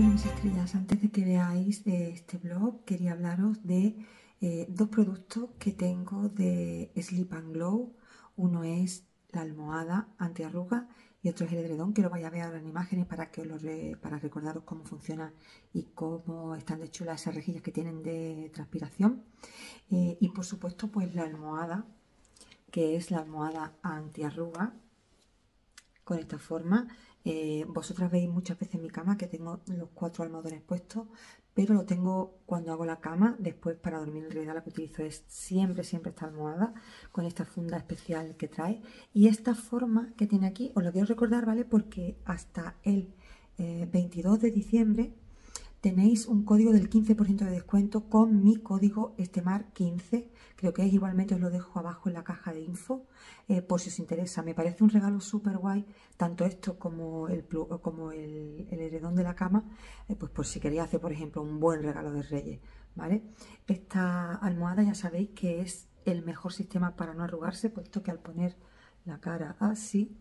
Bueno, mis estrellas, antes de que veáis este blog, quería hablaros de dos productos que tengo de Sleep and Glow. Uno es la almohada antiarruga y otro es el edredón, que lo vais a ver ahora en imágenes para que os lo recordaros cómo funciona y cómo están de chulas esas rejillas que tienen de transpiración. Y por supuesto, pues la almohada, que es la almohada antiarruga, con esta forma. Vosotras veis muchas veces en mi cama que tengo los 4 almohadones puestos, pero lo tengo cuando hago la cama. Después, para dormir, en realidad lo que utilizo es siempre esta almohada con esta funda especial que trae, y esta forma que tiene aquí os lo quiero recordar, ¿vale? Porque hasta el 22 de diciembre tenéis un código del 15% de descuento con mi código ESTEMAR15, creo que es, igualmente os lo dejo abajo en la caja de info, por si os interesa. Me parece un regalo súper guay, tanto esto como el edredón de la cama, pues por si queréis hacer, por ejemplo, un buen regalo de Reyes, ¿vale? Esta almohada ya sabéis que es el mejor sistema para no arrugarse, puesto que al poner la cara así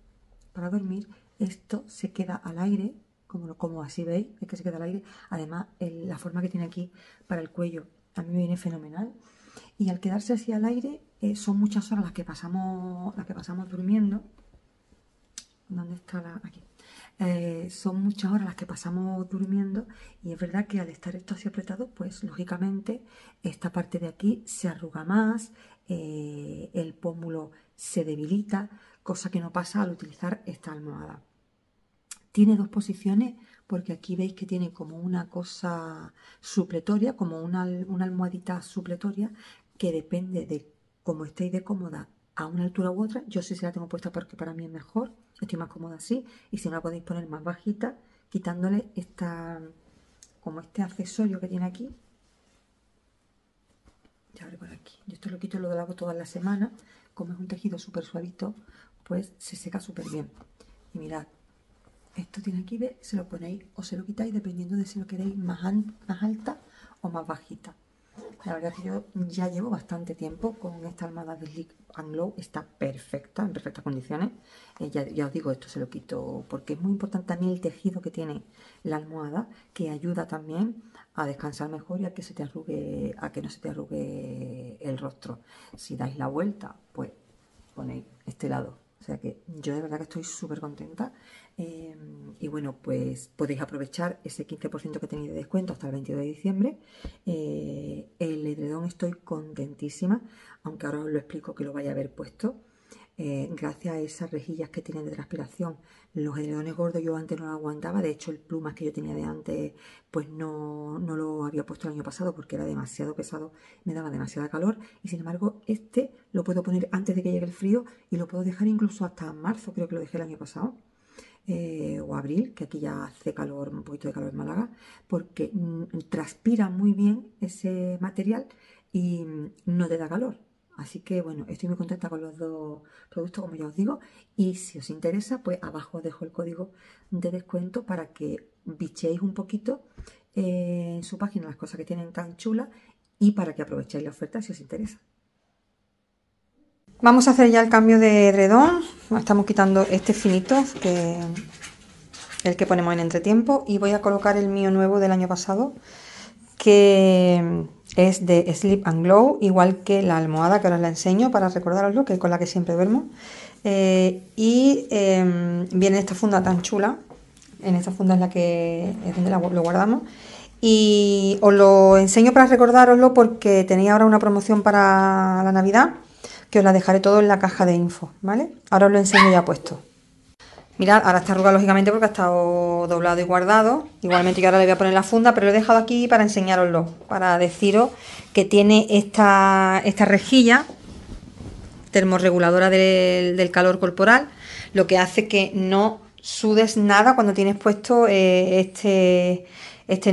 para dormir, esto se queda al aire. Como así veis, es que se queda al aire. Además, la forma que tiene aquí para el cuello a mí me viene fenomenal. Y al quedarse así al aire, son muchas horas las que pasamos durmiendo. ¿Dónde está la...? Aquí. Son muchas horas las que pasamos durmiendo, y es verdad que al estar esto así apretado, pues lógicamente esta parte de aquí se arruga más, el pómulo se debilita, cosa que no pasa al utilizar esta almohada. Tiene dos posiciones, porque aquí veis que tiene como una cosa supletoria, como una almohadita supletoria, que depende de cómo estéis de cómoda a una altura u otra. Yo sí se la tengo puesta porque para mí es mejor, estoy más cómoda así, y si no, la podéis poner más bajita, quitándole como este accesorio que tiene aquí. Ya abre por aquí. Yo esto lo quito y lo hago todas las semanas. Como es un tejido súper suavito, pues se seca súper bien. Y mirad. Esto tiene aquí, ¿ves? Se lo ponéis o se lo quitáis dependiendo de si lo queréis más alta o más bajita. La verdad es que yo ya llevo bastante tiempo con esta almohada de Sleep and Glow. Está perfecta, en perfectas condiciones. Ya os digo, esto se lo quito porque es muy importante también el tejido que tiene la almohada, que ayuda también a descansar mejor y a que no se te arrugue el rostro. Si dais la vuelta, pues ponéis este lado. O sea que yo de verdad que estoy súper contenta. Y bueno, pues podéis aprovechar ese 15% que tenéis de descuento hasta el 22 de diciembre. El edredón estoy contentísima, aunque ahora os lo explico que lo vaya a haber puesto. Gracias a esas rejillas que tienen de transpiración, los edredones gordos yo antes no los aguantaba. De hecho, el plumas que yo tenía de antes, pues no lo había puesto el año pasado porque era demasiado pesado, me daba demasiada calor. Y sin embargo, este lo puedo poner antes de que llegue el frío y lo puedo dejar incluso hasta marzo, creo que lo dejé el año pasado. O abril, que aquí ya hace calor, un poquito de calor en Málaga, porque transpira muy bien ese material y no te da calor. Así que bueno, estoy muy contenta con los dos productos, como ya os digo, y si os interesa, pues abajo os dejo el código de descuento para que bicheéis un poquito en su página las cosas que tienen tan chulas y para que aprovechéis la oferta si os interesa. Vamos a hacer ya el cambio de edredón. Estamos quitando este finito, que el que ponemos en entretiempo, y voy a colocar el mío nuevo del año pasado, que es de Sleep and Glow, igual que la almohada que ahora os la enseño para recordaroslo, que es con la que siempre duermo. Viene esta funda tan chula. En esta funda es donde lo guardamos, y os lo enseño para recordároslo porque tenéis ahora una promoción para la Navidad, que os la dejaré todo en la caja de info, ¿vale? Ahora os lo enseño ya puesto. Mirad, ahora está arrugado lógicamente porque ha estado doblado y guardado. Igualmente yo ahora le voy a poner la funda, pero lo he dejado aquí para enseñároslo, para deciros que tiene esta rejilla termorreguladora del calor corporal, lo que hace que no sudes nada cuando tienes puesto este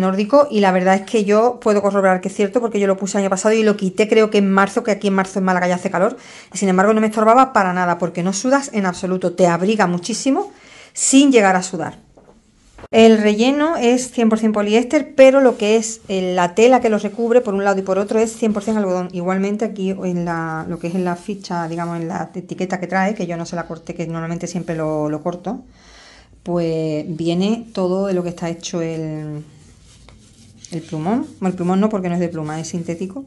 nórdico. Y la verdad es que yo puedo corroborar que es cierto, porque yo lo puse el año pasado y lo quité, creo que en marzo, que aquí en marzo en Málaga ya hace calor, y sin embargo no me estorbaba para nada porque no sudas en absoluto, te abriga muchísimo sin llegar a sudar. El relleno es 100% poliéster, pero lo que es la tela que los recubre por un lado y por otro es 100% algodón. Igualmente aquí lo que es en la ficha, digamos, en la etiqueta que trae, que yo no se la corté, que normalmente siempre lo corto, pues viene todo de lo que está hecho el el plumón. Bueno, el plumón no, porque no es de pluma, es sintético.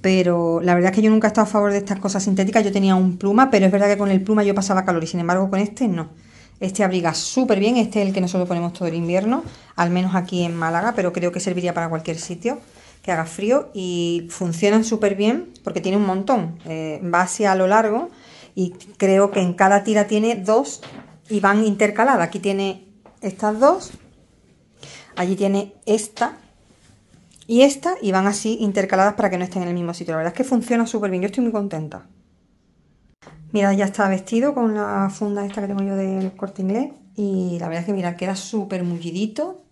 Pero la verdad es que yo nunca he estado a favor de estas cosas sintéticas. Yo tenía un pluma, pero es verdad que con el pluma yo pasaba calor y sin embargo con este no. Este abriga súper bien, este es el que nosotros ponemos todo el invierno, al menos aquí en Málaga, pero creo que serviría para cualquier sitio que haga frío y funcionan súper bien porque tiene un montón. Va hacia a lo largo y creo que en cada tira tiene dos y van intercaladas. Aquí tiene estas dos, allí tiene esta. Y esta, y van así intercaladas para que no estén en el mismo sitio. La verdad es que funciona súper bien, yo estoy muy contenta. Mirad, ya está vestido con la funda esta que tengo yo del Corte Inglés. Y la verdad es que mirad, queda súper mullidito.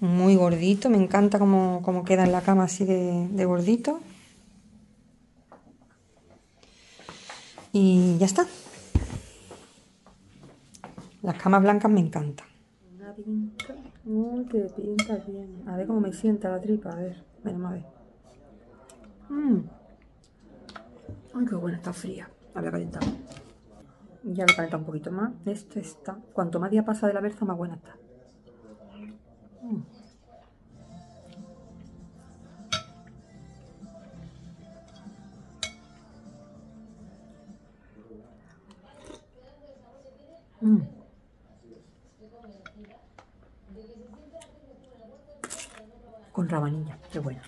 Muy gordito, me encanta cómo queda en la cama así de gordito. Y ya está. Las camas blancas me encantan. Una pinta. Uy, qué pinta tiene. A ver cómo me sienta la tripa, a ver. Ven, a ver. Ay, qué buena, está fría. La había calentado. Ya lo he calentado un poquito más. Esto está. Cuanto más día pasa de la berza, más buena está. Con rabanilla, qué buena.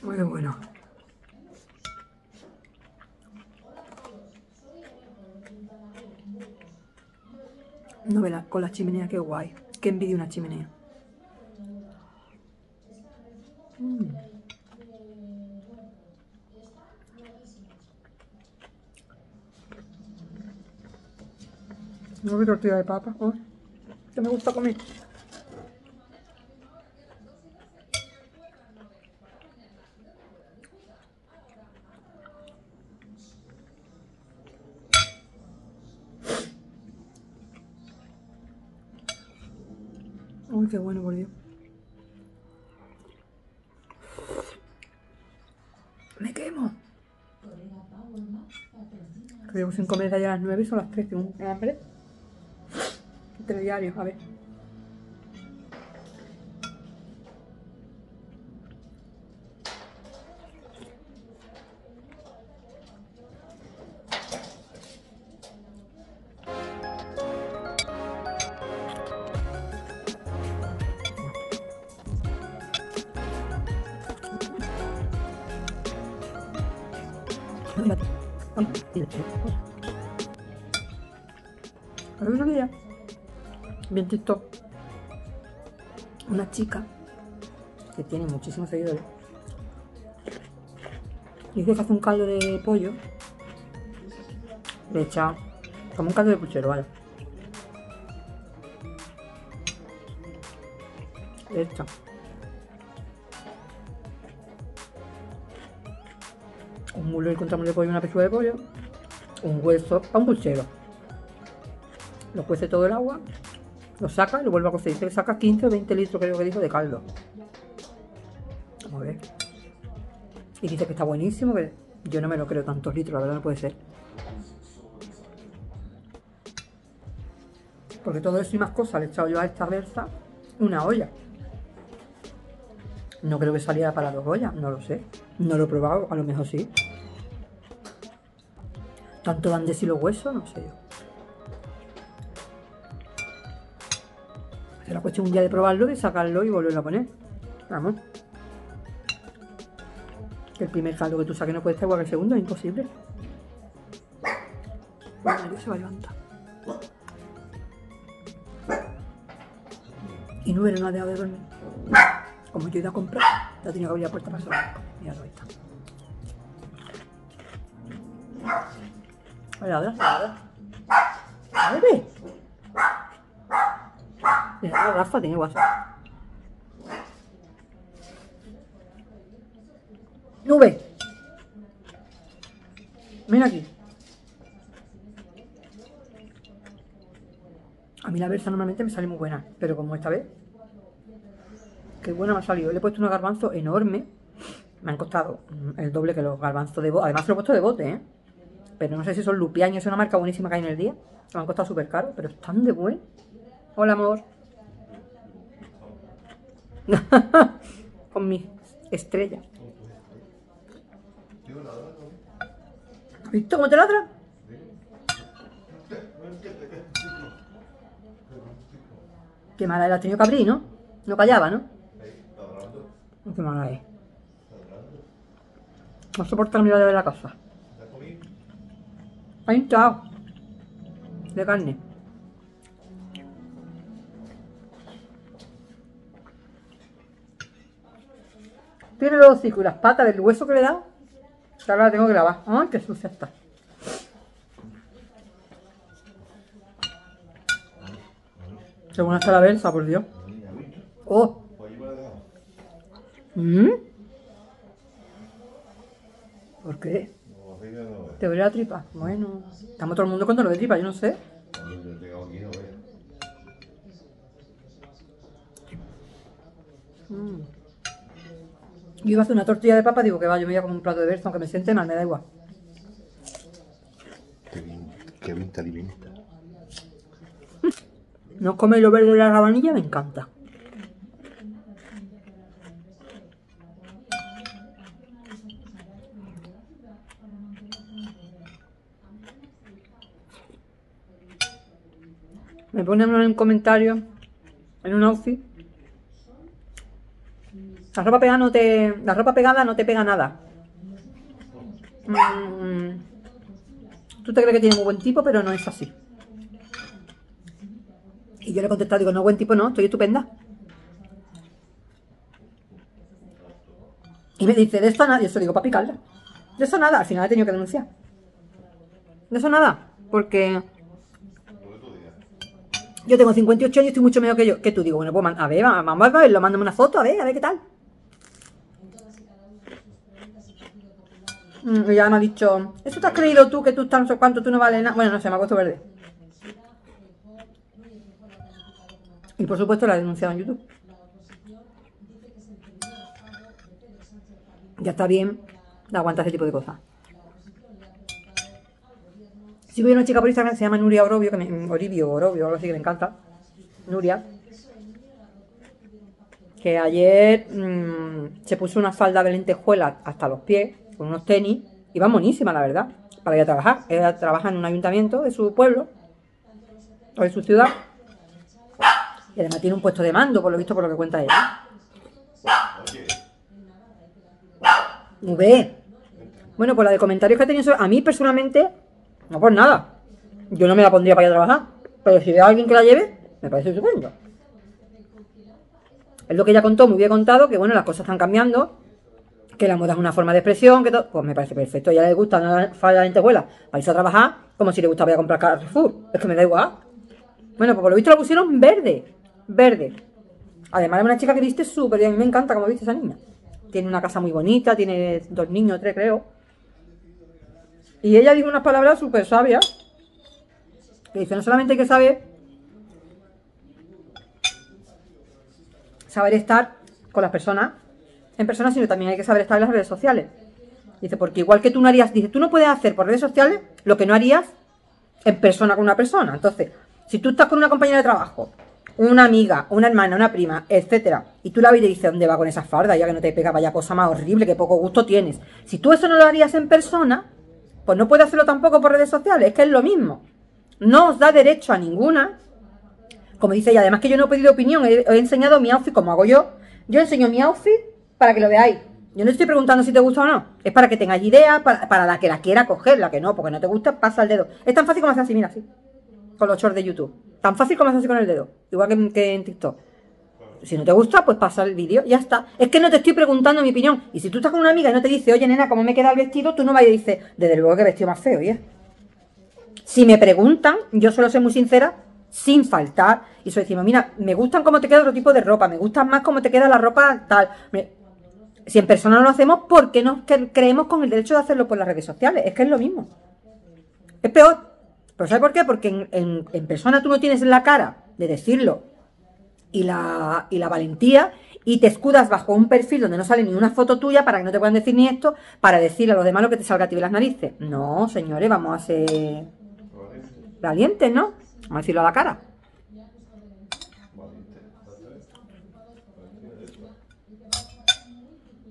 Muy bueno. No veas con la chimenea, qué guay. Qué envidia una chimenea. No vi tortilla de papa, ¿eh? Que me gusta comer. Uy, qué bueno, por Dios. Me quemo. Que llevo sin comer allá a las 9, son las 3, tengo un hambre. Diario, a ver. A ver una idea. Bien TikTok, una chica que tiene muchísimos seguidores dice que hace un caldo de pollo, le echa como un caldo de puchero, vale, le echa un muslo y contramulo de pollo, una pechuga de pollo, un hueso a un puchero, lo cuece todo el agua, lo saca y lo vuelve a cocer. Se le saca 15 o 20 litros, creo que dijo, de caldo. Vamos a ver. Y dice que está buenísimo, que yo no me lo creo, tantos litros, la verdad no puede ser. Porque todo eso y más cosas le he echado yo a esta berza una olla. No creo que saliera para 2 ollas, no lo sé. No lo he probado, a lo mejor sí. Tanto dan de sí los huesos, no sé yo. La cuestión un día de probarlo, de sacarlo y volverlo a poner. Vamos. El primer caldo que tú saques no puede estar igual que el segundo, es imposible. Mario se va a levantar. Y Nube no ha dejado de dormir. Como yo he ido a comprar, la he tenido que abrir la puerta para sonar. Mira, ahí está. Vale, ahora. A ver. Rafa tiene WhatsApp. Nube. Ven aquí. A mí la berza normalmente me sale muy buena, pero como esta vez, qué buena me ha salido. Le he puesto unos garbanzos enormes Me han costado el doble que los garbanzos de bote. Además, lo he puesto de bote, ¿eh? Pero no sé si son lupiaños. Es una marca buenísima que hay en el día. Me han costado súper caro, pero están de buen. Hola, amor. Con mi estrella. ¿Visto cómo te ladra? Qué mala la ha tenido Cabrí, ¿no? No callaba, ¿no? Qué mala es. No soporta el mirado de la casa. Hay un chao de carne. Tiene los hocicos y las patas del hueso que le he dado. Que ahora la tengo que lavar. ¡Ay, qué sucia está! Qué buena está la Belsa, por Dios. ¡Oh! ¿Mm? ¿Por qué? ¿Te duele la tripa? Bueno, estamos todo el mundo con dolor de tripa, yo no sé. Yo iba a hacer una tortilla de papa, digo que va, yo me voy a comer un plato de Berza, aunque me siente mal, me da igual. Qué bien te alimenta. No coméis lo verde de la rabanilla, me encanta. Me ponen en un comentario, en un outfit. La ropa pegada no te pega nada. Tú te crees que tienes un buen tipo, pero no es así. Y yo le he contestado, digo, no, buen tipo no, estoy estupenda. Y me dice, de eso nada. Yo se digo, papi, calda. De eso nada. Al final he tenido que denunciar. De eso nada. Porque yo tengo 58 años y estoy mucho mejor que yo. ¿Qué tú? Digo, bueno, pues a ver, vamos a verlo, mándame una foto, a ver qué tal. Y ya me ha dicho, ¿eso te has creído tú que tú estás no sé cuánto, tú no vales nada? Bueno, no sé, me ha puesto verde. Y por supuesto la he denunciado en YouTube. Ya está bien, no aguanta ese tipo de cosas. Si veo una chica por Instagram que se llama Nuria Orobio, que me, Orobio, algo así que me encanta. Nuria. Que ayer se puso una falda de lentejuelas hasta los pies, con unos tenis. Y va buenísima, la verdad, para ir a trabajar. Ella trabaja en un ayuntamiento de su pueblo, o de su ciudad. Y además tiene un puesto de mando, por lo visto, por lo que cuenta ella. Nube. Bueno, pues la de comentarios que ha tenido a mí personalmente, no por nada. Yo no me la pondría para ir a trabajar. Pero si veo a alguien que la lleve, me parece estupendo. Es lo que ella contó, me hubiera contado, que bueno, las cosas están cambiando, que la moda es una forma de expresión, que todo. Pues me parece perfecto. A ella le gusta una falda de lentejuela para irse a trabajar, como si le gustaba ir a comprar Carrefour. Es que me da igual. Bueno, pues por lo visto la pusieron verde. Verde. Además es una chica que viste súper bien. Me encanta como viste esa niña. Tiene una casa muy bonita, tiene 2 niños, 3 creo. Y ella dijo unas palabras súper sabias. Que dice, no solamente hay que saber estar con las personas, en personas, sino también hay que saber estar en las redes sociales. Dice, porque igual que tú no harías, dice, tú no puedes hacer por redes sociales lo que no harías en persona con una persona. Entonces, si tú estás con una compañera de trabajo, una amiga, una hermana, una prima, etcétera, y tú la ves y dices, ¿dónde va con esa farda? Ya que no te pega, vaya cosa más horrible, que poco gusto tienes. Si tú eso no lo harías en persona, pues no puedes hacerlo tampoco por redes sociales, es que es lo mismo. No os da derecho a ninguna. Como dice ella, además que yo no he pedido opinión, he enseñado mi outfit como hago yo. Yo enseño mi outfit para que lo veáis. Yo no estoy preguntando si te gusta o no. Es para que tengáis ideas, para la que la quiera coger, la que no, porque no te gusta, pasa el dedo. Es tan fácil como hacer así, mira, así. Con los shorts de YouTube. Tan fácil como hacer así con el dedo. Igual que en TikTok. Si no te gusta, pues pasa el vídeo, ya está. Es que no te estoy preguntando mi opinión. Y si tú estás con una amiga y no te dice, oye, nena, ¿cómo me queda el vestido? Tú no vas y dices, desde luego que vestido más feo, ¿ya? Si me preguntan, yo suelo ser muy sincera, sin faltar. Y suelo decir, mira, me gustan cómo te queda otro tipo de ropa, me gustan más cómo te queda la ropa tal. Si en persona no lo hacemos, ¿por qué nos creemos con el derecho de hacerlo por las redes sociales? Es que es lo mismo. Es peor. ¿Pero sabes por qué? Porque en persona tú no tienes la cara de decirlo. Y la valentía y te escudas bajo un perfil donde no sale ni una foto tuya para que no te puedan decir ni esto, para decirle a los demás lo que te salga a ti de las narices. No, señores, vamos a ser valientes, ¿no? Vamos a decirlo a la cara.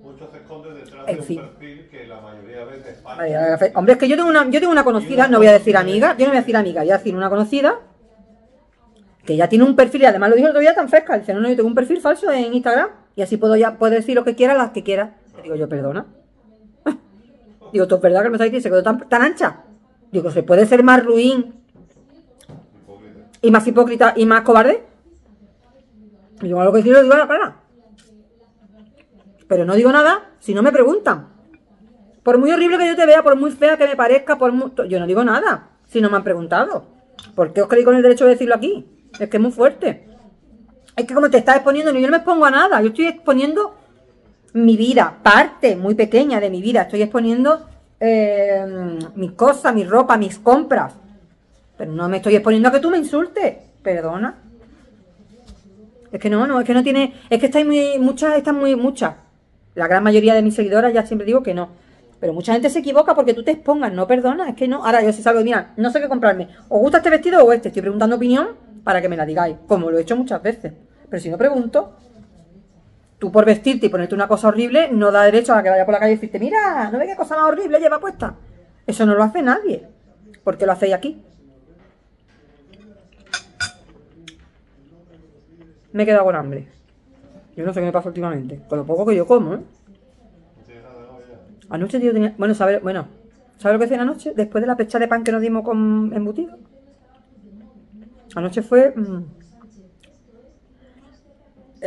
Muchos se esconden detrás de un perfil que la mayoría de veces falta. Hombre, es que yo tengo una conocida, no voy a decir amiga, yo no voy a decir amiga, voy a decir una conocida, que ya tiene un perfil, y además lo dijo el otro día tan fresca, dice, no, yo tengo un perfil falso en Instagram, y así puedo decir lo que quiera, las que quiera. No. Digo yo, perdona. Digo, ¿tú es verdad que me estás diciendo? Se quedó tan ancha. Digo, ¿se puede ser más ruin y más hipócrita y más cobarde? Digo, a lo que sí lo digo a la cara. Pero no digo nada si no me preguntan. Por muy horrible que yo te vea, por muy fea que me parezca, por muy... yo no digo nada si no me han preguntado. ¿Por qué os creéis con el derecho de decirlo aquí? Es que es muy fuerte. Es que como te estás exponiendo, yo no me expongo a nada. Yo estoy exponiendo mi vida, parte muy pequeña de mi vida. Estoy exponiendo mis cosas, mi ropa, mis compras. Pero no me estoy exponiendo a que tú me insultes. Perdona. Es que no, es que no tiene... Es que estáis muy... Muchas. La gran mayoría de mis seguidoras ya siempre digo que no. Pero mucha gente se equivoca porque tú te expongas. No, perdona, es que no. Ahora yo sí salgo y mira, no sé qué comprarme. ¿Os gusta este vestido o este? Estoy preguntando opinión para que me la digáis, como lo he hecho muchas veces. Pero si no pregunto, tú por vestirte y ponerte una cosa horrible no da derecho a que vaya por la calle y decirte, mira, ¿no ves qué cosa más horrible lleva puesta? Eso no lo hace nadie. ¿Por qué lo hacéis aquí? Me he quedado con hambre. Yo no sé qué me pasa últimamente, con lo poco que yo como, ¿eh? Anoche yo tenía... Bueno, ¿sabes lo que hice anoche? Después de la pecha de pan que nos dimos con embutido. Anoche fue...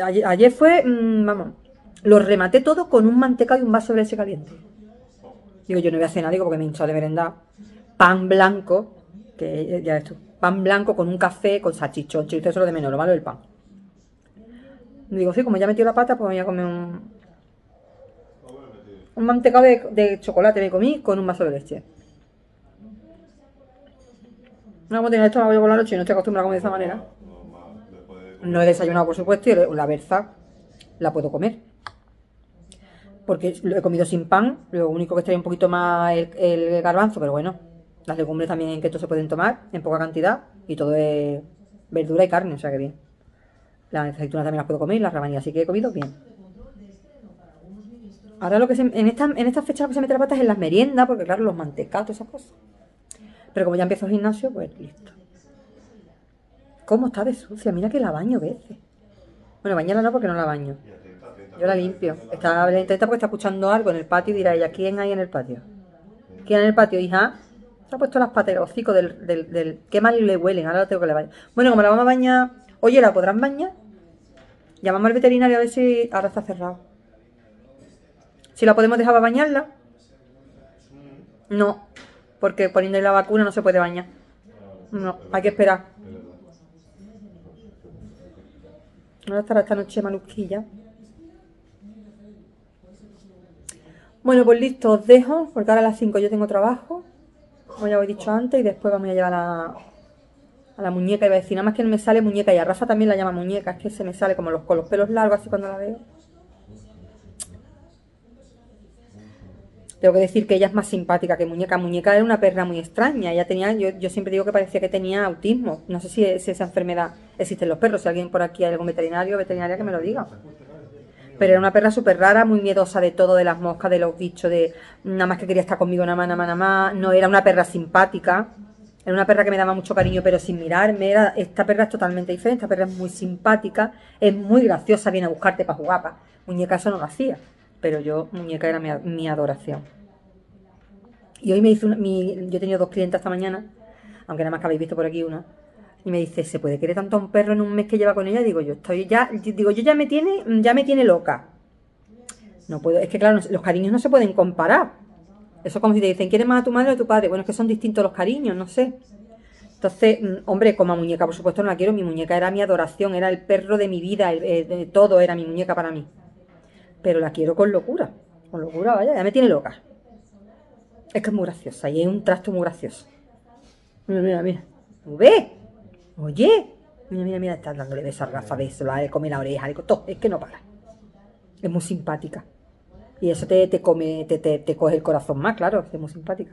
ayer fue... vamos, lo rematé todo con un mantecado y un vaso de leche caliente. Digo, yo no voy a hacer nada, digo, porque me he hinchado de merendar. Pan blanco, que ya esto, pan blanco con un café, con salchichón, chorizo, eso es lo de menos, lo malo del pan. Digo, sí, como ya he metido la pata, pues me voy a comer un mantecado de chocolate me comí con un vaso de leche. No, como tenía esto a por la noche y no estoy acostumbrada a comer de esa manera. No he desayunado, por supuesto, y la berza la puedo comer. Porque lo he comido sin pan, lo único que estaría un poquito más el garbanzo, pero bueno. Las legumbres también en keto se pueden tomar, en poca cantidad, y todo es verdura y carne, o sea que bien. Las aceitunas también las puedo comer, las rabanillas, así que he comido bien. Ahora lo que en esta fecha lo que se mete la pata es en las meriendas, porque claro, los mantecados, esas cosas. Pero como ya empiezo el gimnasio, pues listo. ¿Cómo está de sucia? Mira que la baño veces. Bueno, bañarla no porque no la baño. Yo la limpio. Está lenta porque está escuchando algo en el patio y dirá ella, ¿quién hay en el patio? ¿Quién hay en el patio, hija? Se ha puesto las patas, el hocico del... Qué mal le huelen, ahora lo tengo que le bañar. Bueno, como la vamos a bañar... Oye, ¿la podrán bañar? Llamamos al veterinario a ver si... Ahora está cerrado. Si la podemos dejar para bañarla. No. Porque poniéndole la vacuna no se puede bañar. No, hay que esperar. Ahora estará esta noche malusquilla. Bueno, pues listo, os dejo. Porque ahora a las 5 yo tengo trabajo. Como ya os he dicho antes. Y después vamos a llevar a la muñeca. Iba a decir, nada más que no me sale muñeca. Y a Rafa también la llama muñeca. Es que se me sale como con los pelos largos así cuando la veo. Tengo que decir que ella es más simpática que muñeca. Muñeca era una perra muy extraña. Ella tenía, yo siempre digo que parecía que tenía autismo. No sé si esa enfermedad existe en los perros. Si alguien por aquí hay algún veterinario o veterinaria que me lo diga. Pero era una perra súper rara, muy miedosa de todo, de las moscas, de los bichos, de nada más que quería estar conmigo, nada más. No era una perra simpática. Era una perra que me daba mucho cariño, pero sin mirarme. Esta perra es totalmente diferente. Esta perra es muy simpática, es muy graciosa, viene a buscarte para jugar. Muñeca eso no lo hacía. Pero yo, muñeca era mi adoración. Y hoy me hizo yo he tenido dos clientas esta mañana, aunque nada más que habéis visto por aquí una, y me dice, ¿se puede querer tanto a un perro en un mes que lleva con ella? Digo, ya me tiene loca. No puedo, es que claro, los cariños no se pueden comparar. Eso es como si te dicen, ¿quieres más a tu madre o a tu padre? Bueno, es que son distintos los cariños, no sé. Entonces, hombre, como a muñeca, por supuesto no la quiero, mi muñeca era mi adoración, era el perro de mi vida, todo era mi muñeca para mí. Pero la quiero con locura, vaya, ya me tiene loca. Es que es muy graciosa y es un trasto muy gracioso. Mira, mira, mira. ¿Lo ves? Oye. Mira, mira, mira, está dándole beso a Rafa, beso, le come la oreja, todo. Es que no para. es muy simpática. Y eso te coge el corazón más, claro, es muy simpática.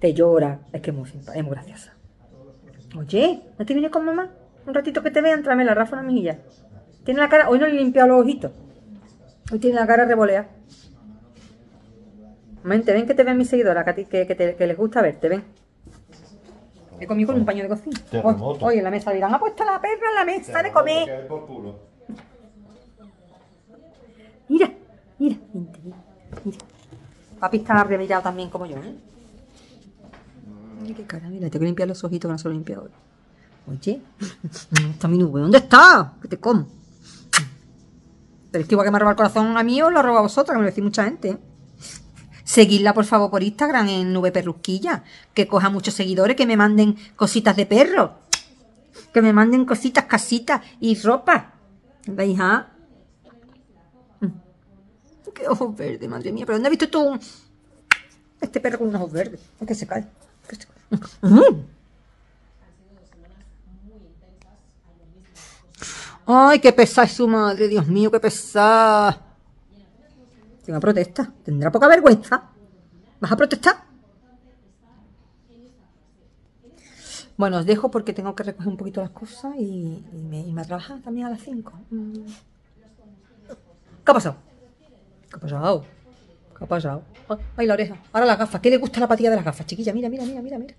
Te llora, es que es muy simpática, es muy graciosa. Oye, ¿no te vienes con mamá? Un ratito que te vean, tráeme la Rafa una mejilla. Tiene la cara, hoy no le he limpiado los ojitos. Hoy tiene la cara revoleada. Mente, ven que te ven mis seguidoras, que les gusta verte, ven. He comido con un paño de cocina. Hoy en la mesa dirán, ha puesto la perra en la mesa de comer. Mira, mira, mira. Papi está remillado también como yo, ¿eh? Mira qué cara, mira, tengo que limpiar los ojitos que no se lo he limpiado hoy. Oye, ¿dónde está mi Nube? ¿Dónde está? Que te como. Pero es que igual que me ha robado el corazón a mí, os lo roba a vosotros, que me lo decís mucha gente, ¿eh? Seguidla, por favor, por Instagram en Nube Perrusquilla. Que coja muchos seguidores, que me manden cositas de perro. Que me manden cositas, casitas y ropa. ¿La hija? Qué ojos verdes, madre mía. ¿Pero dónde has visto tú este perro con unos ojos verdes? Es que se cae. Ay, qué pesada es su madre. Dios mío, qué pesada. Una protesta, tendrá poca vergüenza. ¿Vas a protestar? Bueno, os dejo porque tengo que recoger un poquito las cosas y me trabajar también a las 5. ¿Qué ha pasado? ¿Qué ha pasado? ¿Qué ha pasado? Ay, la oreja. Ahora las gafas. ¿Qué le gusta la patilla de las gafas, chiquilla? Mira, mira, mira, mira, mira.